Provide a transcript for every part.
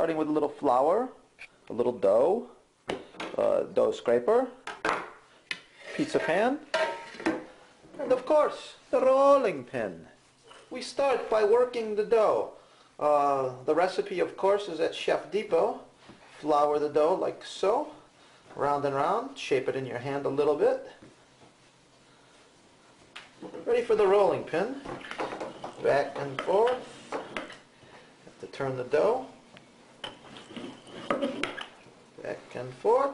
starting with a little flour, a little dough, a dough scraper, pizza pan, and of course the rolling pin. We start by working the dough. The recipe, of course, is at Chef Depot. Flour the dough like so, round and round, shape it in your hand a little bit. Ready for the rolling pin. Back and forth. Have to turn the dough. Back and forth.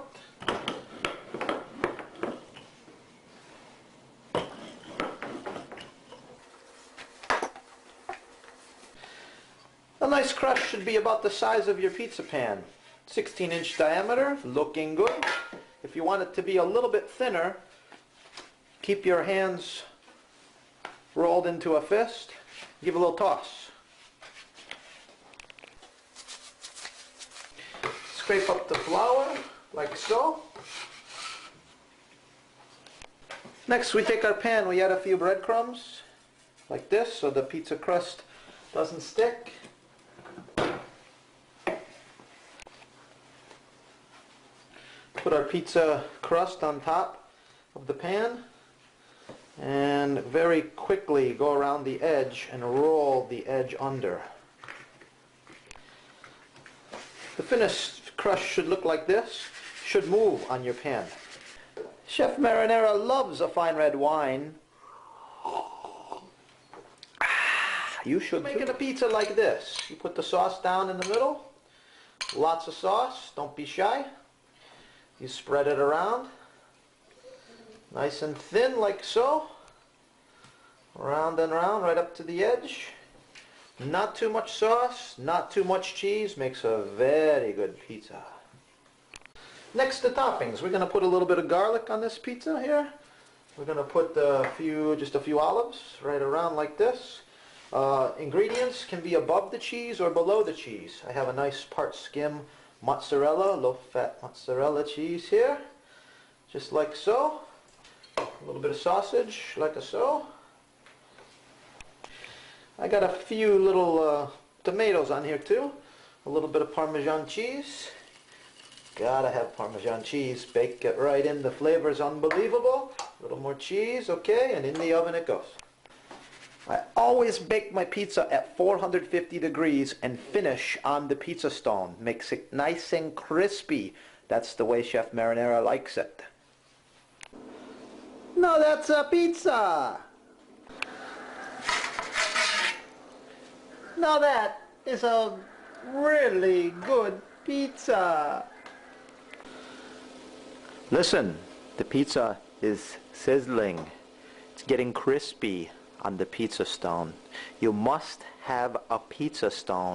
A nice crush should be about the size of your pizza pan. 16-inch diameter, looking good. If you want it to be a little bit thinner, keep your hands rolled into a fist. Give a little toss. Scrape up the flour like so. Next, we take our pan. We add a few breadcrumbs like this so the pizza crust doesn't stick. Put our pizza crust on top of the pan and very quickly go around the edge and roll the edge under. The finished crust should look like this. Should move on your pan. Chef Marinara loves a fine red wine. You should make it a pizza like this. You put the sauce down in the middle. Lots of sauce. Don't be shy. You spread it around. Nice and thin, like so. Round and round, right up to the edge. Not too much sauce, not too much cheese. Makes a very good pizza. Next, the toppings. We're going to put a little bit of garlic on this pizza here. We're going to put just a few olives right around like this. Ingredients can be above the cheese or below the cheese. I have a nice part skim mozzarella, low-fat mozzarella cheese here. Just like so. A little bit of sausage, like so. I got a few little tomatoes on here too. A little bit of Parmesan cheese. Gotta have Parmesan cheese. Bake it right in. The flavor's unbelievable. A little more cheese, okay, and in the oven it goes. I always bake my pizza at 450 degrees and finish on the pizza stone. Makes it nice and crispy. That's the way Chef Marinara likes it. No, that's a pizza! Now that is a really good pizza! Listen, the pizza is sizzling. It's getting crispy on the pizza stone. You must have a pizza stone.